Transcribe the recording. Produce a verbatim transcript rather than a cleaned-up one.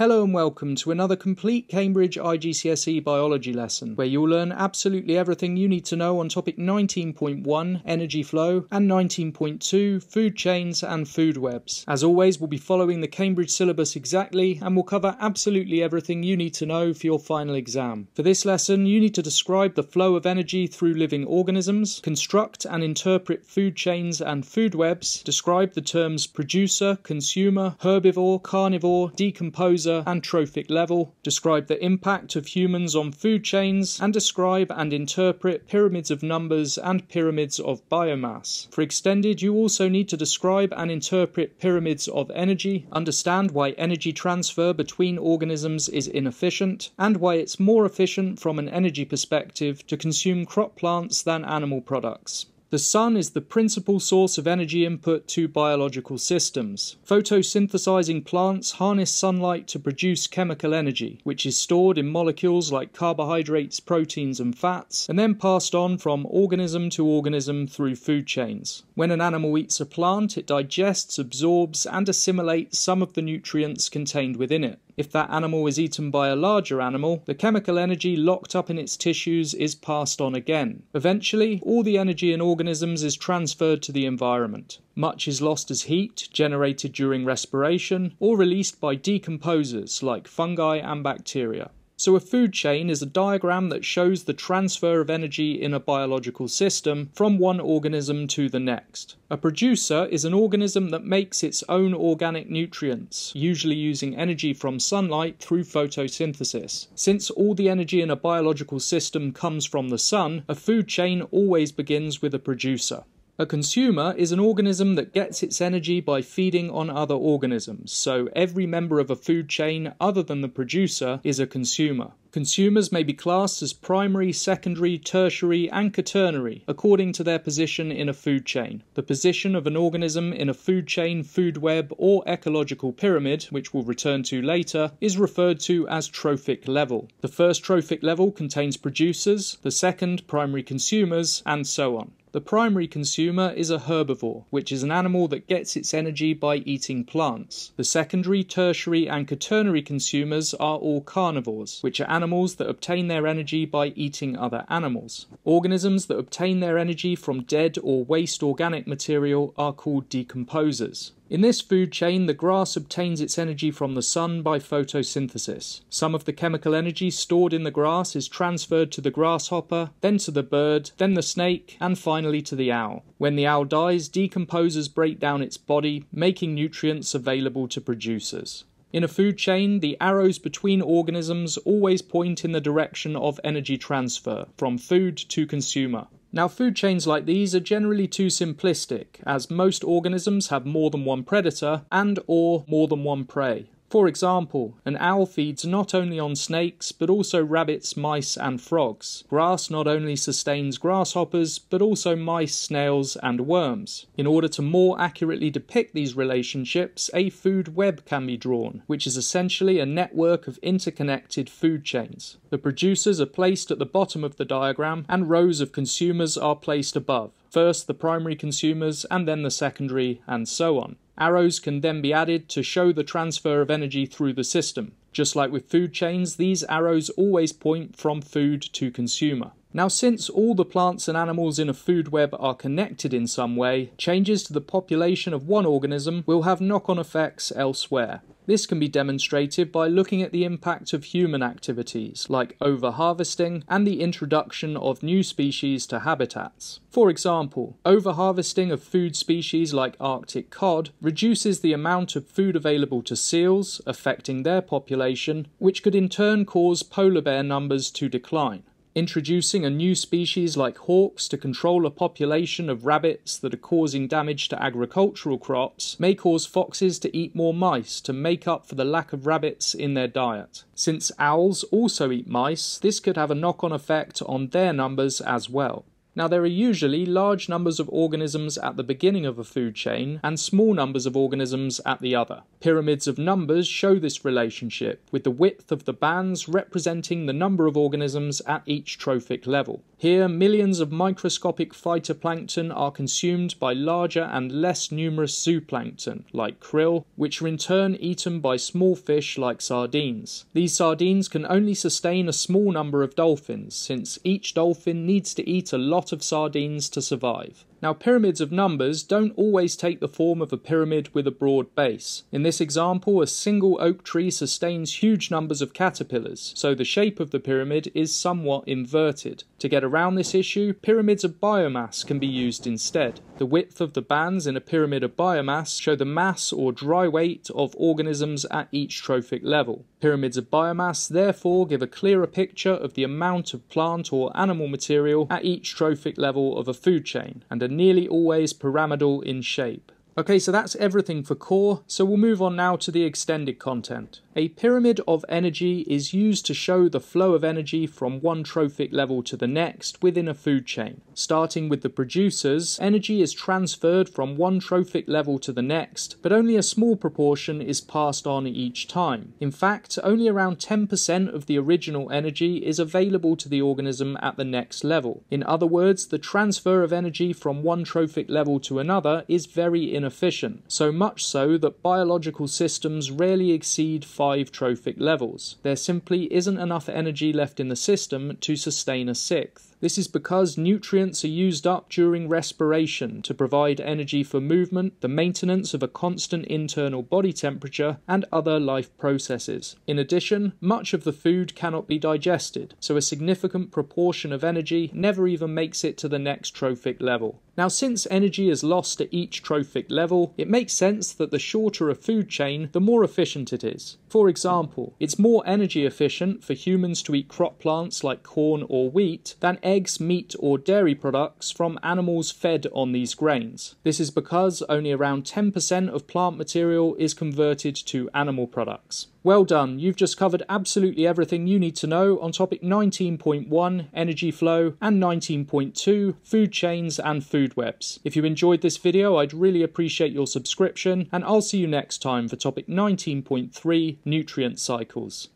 Hello and welcome to another complete Cambridge I G C S E biology lesson, where you'll learn absolutely everything you need to know on topic nineteen point one, energy flow, and nineteen point two, food chains and food webs. As always, we'll be following the Cambridge syllabus exactly, and we'll cover absolutely everything you need to know for your final exam. For this lesson, you need to describe the flow of energy through living organisms, construct and interpret food chains and food webs, describe the terms producer, consumer, herbivore, carnivore, decomposer, and trophic level, describe the impact of humans on food chains, and describe and interpret pyramids of numbers and pyramids of biomass. For extended, you also need to describe and interpret pyramids of energy, understand why energy transfer between organisms is inefficient, and why it's more efficient from an energy perspective to consume crop plants than animal products. The sun is the principal source of energy input to biological systems. Photosynthesizing plants harness sunlight to produce chemical energy, which is stored in molecules like carbohydrates, proteins, and fats, and then passed on from organism to organism through food chains. When an animal eats a plant, it digests, absorbs, and assimilates some of the nutrients contained within it. If that animal is eaten by a larger animal, the chemical energy locked up in its tissues is passed on again. Eventually, all the energy in organisms is transferred to the environment. Much is lost as heat, generated during respiration, or released by decomposers like fungi and bacteria. So a food chain is a diagram that shows the transfer of energy in a biological system from one organism to the next. A producer is an organism that makes its own organic nutrients, usually using energy from sunlight through photosynthesis. Since all the energy in a biological system comes from the sun, a food chain always begins with a producer. A consumer is an organism that gets its energy by feeding on other organisms, so every member of a food chain other than the producer is a consumer. Consumers may be classed as primary, secondary, tertiary, and quaternary, according to their position in a food chain. The position of an organism in a food chain, food web, or ecological pyramid, which we'll return to later, is referred to as trophic level. The first trophic level contains producers, the second primary consumers, and so on. The primary consumer is a herbivore, which is an animal that gets its energy by eating plants. The secondary, tertiary, and quaternary consumers are all carnivores, which are animals that obtain their energy by eating other animals. Organisms that obtain their energy from dead or waste organic material are called decomposers. In this food chain, the grass obtains its energy from the sun by photosynthesis. Some of the chemical energy stored in the grass is transferred to the grasshopper, then to the bird, then the snake, and finally to the owl. When the owl dies, decomposers break down its body, making nutrients available to producers. In a food chain, the arrows between organisms always point in the direction of energy transfer, from food to consumer. Now, food chains like these are generally too simplistic, as most organisms have more than one predator and or more than one prey. For example, an owl feeds not only on snakes, but also rabbits, mice, and frogs. Grass not only sustains grasshoppers, but also mice, snails, and worms. In order to more accurately depict these relationships, a food web can be drawn, which is essentially a network of interconnected food chains. The producers are placed at the bottom of the diagram, and rows of consumers are placed above. First the primary consumers, and then the secondary, and so on. Arrows can then be added to show the transfer of energy through the system. Just like with food chains, these arrows always point from food to consumer. Now, since all the plants and animals in a food web are connected in some way, changes to the population of one organism will have knock-on effects elsewhere. This can be demonstrated by looking at the impact of human activities, like overharvesting and the introduction of new species to habitats. For example, overharvesting of food species like Arctic cod reduces the amount of food available to seals, affecting their population, which could in turn cause polar bear numbers to decline. Introducing a new species like hawks to control a population of rabbits that are causing damage to agricultural crops may cause foxes to eat more mice to make up for the lack of rabbits in their diet. Since owls also eat mice, this could have a knock-on effect on their numbers as well. Now there are usually large numbers of organisms at the beginning of a food chain and small numbers of organisms at the other. Pyramids of numbers show this relationship, with the width of the bands representing the number of organisms at each trophic level. Here millions of microscopic phytoplankton are consumed by larger and less numerous zooplankton, like krill, which are in turn eaten by small fish like sardines. These sardines can only sustain a small number of dolphins, since each dolphin needs to eat a lot of sardines to survive. Now, pyramids of numbers don't always take the form of a pyramid with a broad base. In this example, a single oak tree sustains huge numbers of caterpillars, so the shape of the pyramid is somewhat inverted. To get around this issue, pyramids of biomass can be used instead. The width of the bands in a pyramid of biomass show the mass or dry weight of organisms at each trophic level. Pyramids of biomass therefore give a clearer picture of the amount of plant or animal material at each trophic level of a food chain, and are nearly always pyramidal in shape. Okay, so that's everything for core, so we'll move on now to the extended content. A pyramid of energy is used to show the flow of energy from one trophic level to the next within a food chain. Starting with the producers, energy is transferred from one trophic level to the next, but only a small proportion is passed on each time. In fact, only around ten percent of the original energy is available to the organism at the next level. In other words, the transfer of energy from one trophic level to another is very inefficient, so much so that biological systems rarely exceed five trophic levels. There simply isn't enough energy left in the system to sustain a sixth. This is because nutrients are used up during respiration to provide energy for movement, the maintenance of a constant internal body temperature, and other life processes. In addition, much of the food cannot be digested, so a significant proportion of energy never even makes it to the next trophic level. Now, since energy is lost at each trophic level, it makes sense that the shorter a food chain, the more efficient it is. For example, it's more energy efficient for humans to eat crop plants like corn or wheat than eggs, meat or dairy products from animals fed on these grains. This is because only around ten percent of plant material is converted to animal products. Well done, you've just covered absolutely everything you need to know on topic nineteen point one, energy flow, and nineteen point two, food chains and food webs. If you enjoyed this video, I'd really appreciate your subscription, and I'll see you next time for topic nineteen point three, nutrient cycles.